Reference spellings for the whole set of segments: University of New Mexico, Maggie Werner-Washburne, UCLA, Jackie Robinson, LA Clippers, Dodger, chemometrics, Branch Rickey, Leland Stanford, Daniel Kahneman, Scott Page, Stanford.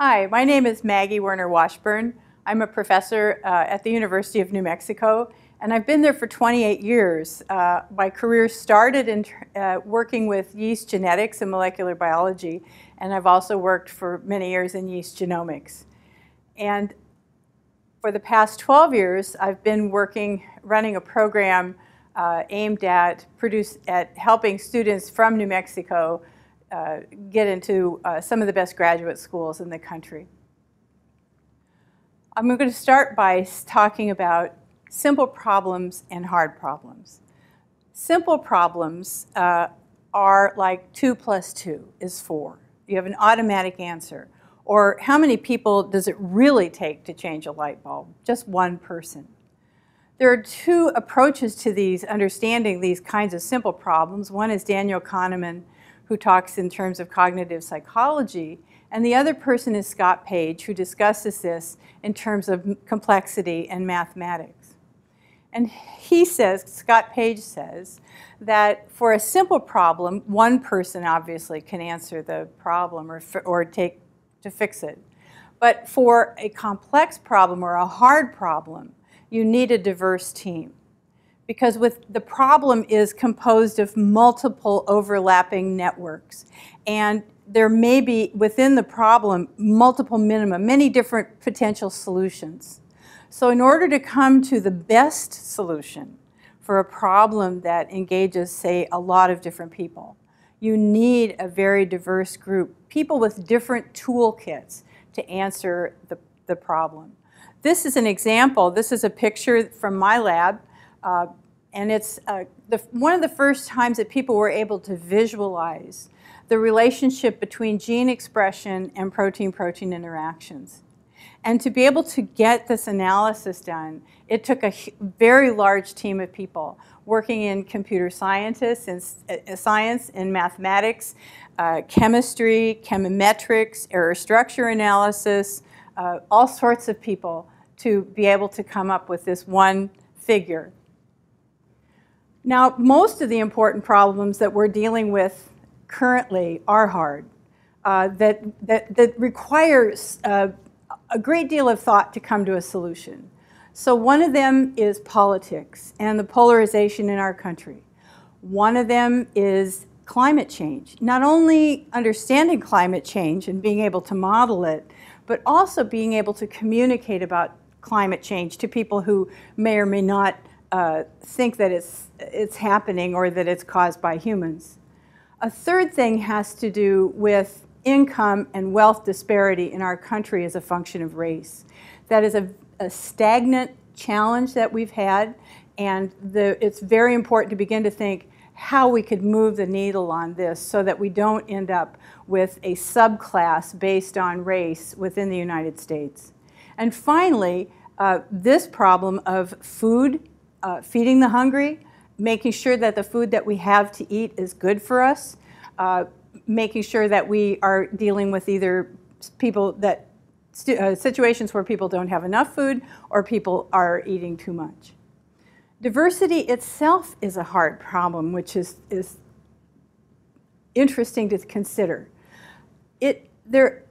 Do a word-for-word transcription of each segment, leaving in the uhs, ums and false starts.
Hi, my name is Maggie Werner-Washburne. I'm a professor uh, at the University of New Mexico, and I've been there for twenty-eight years. Uh, my career started in uh, working with yeast genetics and molecular biology, and I've also worked for many years in yeast genomics. And for the past twelve years, I've been working, running a program uh, aimed at, produce, at helping students from New Mexico uh, get into uh, some of the best graduate schools in the country. I'm going to start by talking about simple problems and hard problems. Simple problems uh, are like two plus two is four. You have an automatic answer. Or how many people does it really take to change a light bulb? Just one person. There are two approaches to these, understanding these kinds of simple problems. One is Daniel Kahneman, who talks in terms of cognitive psychology, and the other person is Scott Page, who discusses this in terms of complexity and mathematics. And he says, Scott Page says, that for a simple problem, one person obviously can answer the problem or, or take to fix it. But for a complex problem or a hard problem, you need a diverse team. Because with the problem is composed of multiple overlapping networks. And there may be, within the problem, multiple minima, many different potential solutions. So in order to come to the best solution for a problem that engages, say, a lot of different people, you need a very diverse group, people with different toolkits to answer the, the problem. This is an example. This is a picture from my lab, uh, and it's uh, the, one of the first times that people were able to visualize the relationship between gene expression and protein-protein interactions. And to be able to get this analysis done, it took a very large team of people working in computer scientists, in uh, science, in mathematics, uh, chemistry, chemometrics, error structure analysis, uh, all sorts of people to be able to come up with this one figure. Now, most of the important problems that we're dealing with currently are hard, uh, that, that, that requires uh, a great deal of thought to come to a solution. So one of them is politics and the polarization in our country. One of them is climate change. Not only understanding climate change and being able to model it, but also being able to communicate about climate change to people who may or may not uh, think that it's, it's happening or that it's caused by humans. A third thing has to do with income and wealth disparity in our country as a function of race. That is a, a stagnant challenge that we've had, and the, it's very important to begin to think how we could move the needle on this so that we don't end up with a subclass based on race within the United States. And finally, uh, this problem of food, uh, feeding the hungry, making sure that the food that we have to eat is good for us, uh, making sure that we are dealing with either people that uh, situations where people don't have enough food or people are eating too much. Diversity itself is a hard problem, which is, is interesting to consider. It, there,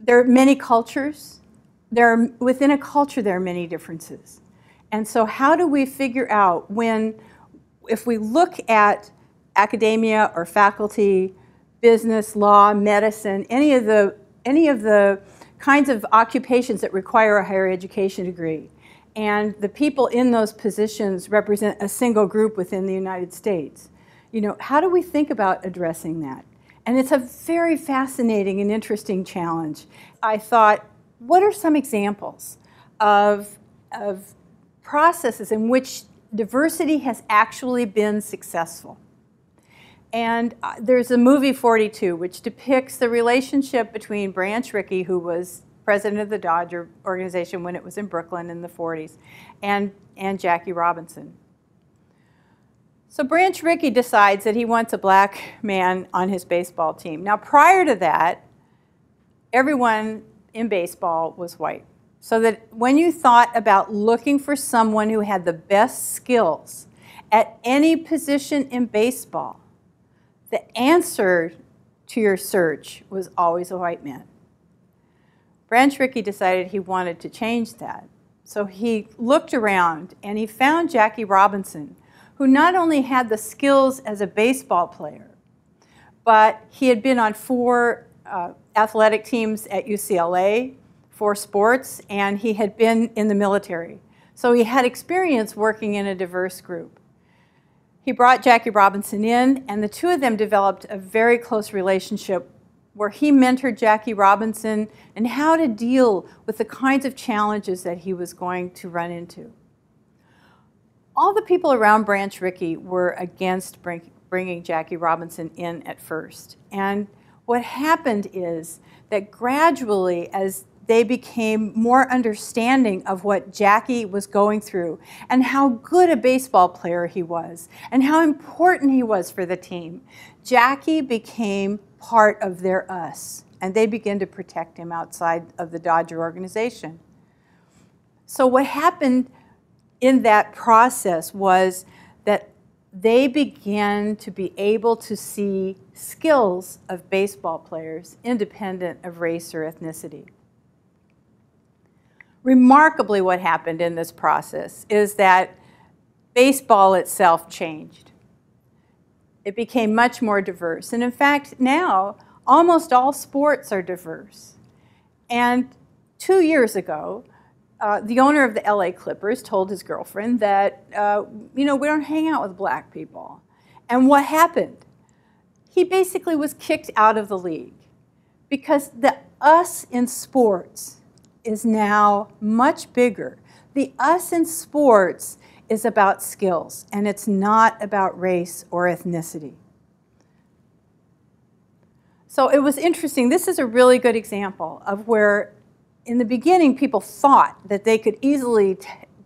there are many cultures. There are, within a culture, there are many differences. And so how do we figure out when, if we look at academia or faculty, business, law, medicine, any of the, any of the kinds of occupations that require a higher education degree, and the people in those positions represent a single group within the United States. You know, how do we think about addressing that? And it's a very fascinating and interesting challenge. I thought, what are some examples of, of processes in which diversity has actually been successful? And there's a movie, forty-two, which depicts the relationship between Branch Rickey, who was president of the Dodger organization when it was in Brooklyn in the forties, and, and Jackie Robinson. So Branch Rickey decides that he wants a black man on his baseball team. Now, prior to that, everyone in baseball was white. So that when you thought about looking for someone who had the best skills at any position in baseball, the answer to your search was always a white man. Branch Rickey decided he wanted to change that. So he looked around and he found Jackie Robinson, who not only had the skills as a baseball player, but he had been on four uh, athletic teams at U C L A, four sports, and he had been in the military. So he had experience working in a diverse group. He brought Jackie Robinson in, and the two of them developed a very close relationship where he mentored Jackie Robinson and how to deal with the kinds of challenges that he was going to run into. All the people around Branch Rickey were against bring, bringing Jackie Robinson in at first. And what happened is that gradually, as they became more understanding of what Jackie was going through and how good a baseball player he was and how important he was for the team, Jackie became part of their us, and they began to protect him outside of the Dodger organization. So what happened in that process was that they began to be able to see skills of baseball players independent of race or ethnicity. Remarkably, what happened in this process is that baseball itself changed. It became much more diverse. And in fact, now, almost all sports are diverse. And two years ago, uh, the owner of the L A Clippers told his girlfriend that, uh, you know, we don't hang out with black people. And what happened? He basically was kicked out of the league because the us in sports is now much bigger. The us in sports is about skills, and it's not about race or ethnicity. So it was interesting. This is a really good example of where, in the beginning, people thought that they could easily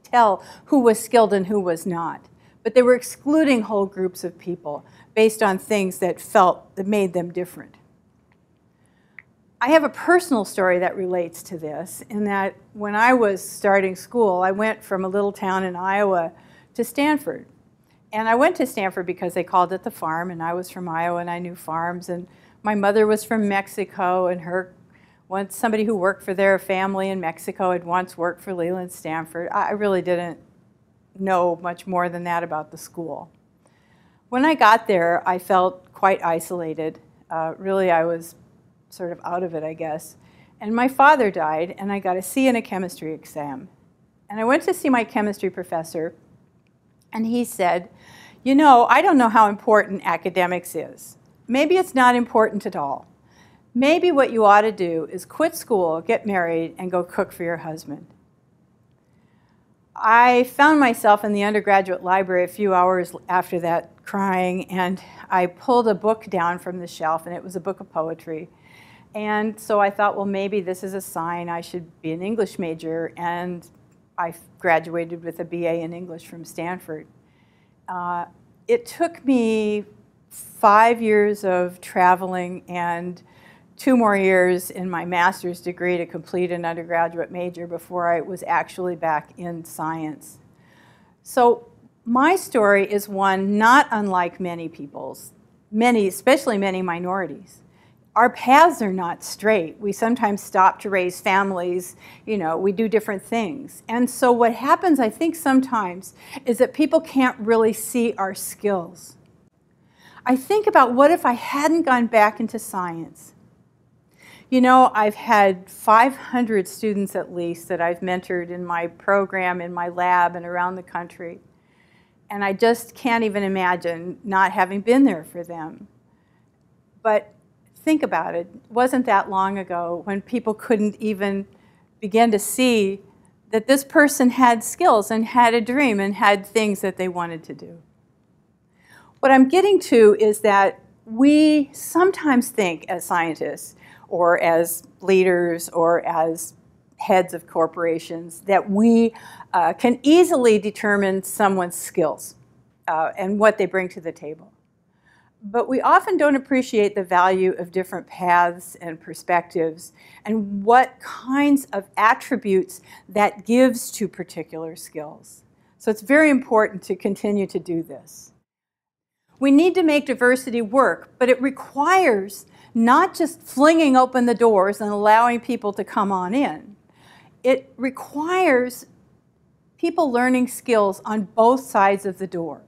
tell who was skilled and who was not. But they were excluding whole groups of people based on things that felt that made them different. I have a personal story that relates to this, in that when I was starting school, I went from a little town in Iowa to Stanford. And I went to Stanford because they called it the farm, and I was from Iowa and I knew farms, and my mother was from Mexico, and her once somebody who worked for their family in Mexico had once worked for Leland Stanford. I really didn't know much more than that about the school. When I got there, I felt quite isolated. Uh, really, I was sort of out of it, I guess. And my father died, and I got a C in a chemistry exam. And I went to see my chemistry professor, and he said, you know, I don't know how important academics is. Maybe it's not important at all. Maybe what you ought to do is quit school, get married, and go cook for your husband. I found myself in the undergraduate library a few hours after that crying, and I pulled a book down from the shelf, and it was a book of poetry. And so I thought, well, maybe this is a sign I should be an English major, and I graduated with a B A in English from Stanford. Uh, it took me five years of traveling and two more years in my master's degree to complete an undergraduate major before I was actually back in science. So my story is one not unlike many people's, many, especially many minorities. Our paths are not straight. We sometimes stop to raise families. You know, we do different things. And so what happens, I think, sometimes is that people can't really see our skills. I think about, what if I hadn't gone back into science? You know, I've had five hundred students at least that I've mentored in my program, in my lab, and around the country. And I just can't even imagine not having been there for them. But think about it. It wasn't that long ago when people couldn't even begin to see that this person had skills and had a dream and had things that they wanted to do. What I'm getting to is that we sometimes think, as scientists or as leaders or as heads of corporations, that we uh, can easily determine someone's skills uh, and what they bring to the table. But we often don't appreciate the value of different paths and perspectives and what kinds of attributes that gives to particular skills. So it's very important to continue to do this. We need to make diversity work, but it requires not just flinging open the doors and allowing people to come on in. It requires people learning skills on both sides of the door.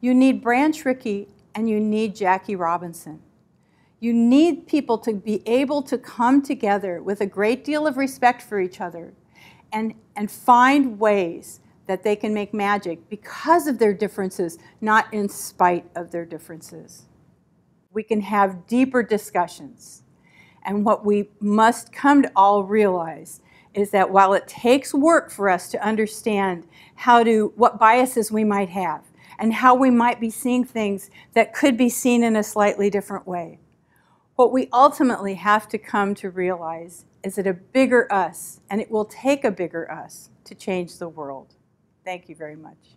You need Branch Rickey and you need Jackie Robinson. You need people to be able to come together with a great deal of respect for each other and, and find ways that they can make magic because of their differences, not in spite of their differences. We can have deeper discussions. And what we must come to all realize is that while it takes work for us to understand how to, what biases we might have and how we might be seeing things that could be seen in a slightly different way, what we ultimately have to come to realize is that a bigger us, and it will take a bigger us, to change the world. Thank you very much.